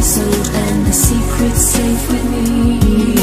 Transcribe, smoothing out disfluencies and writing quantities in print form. episode and the secret's safe with me.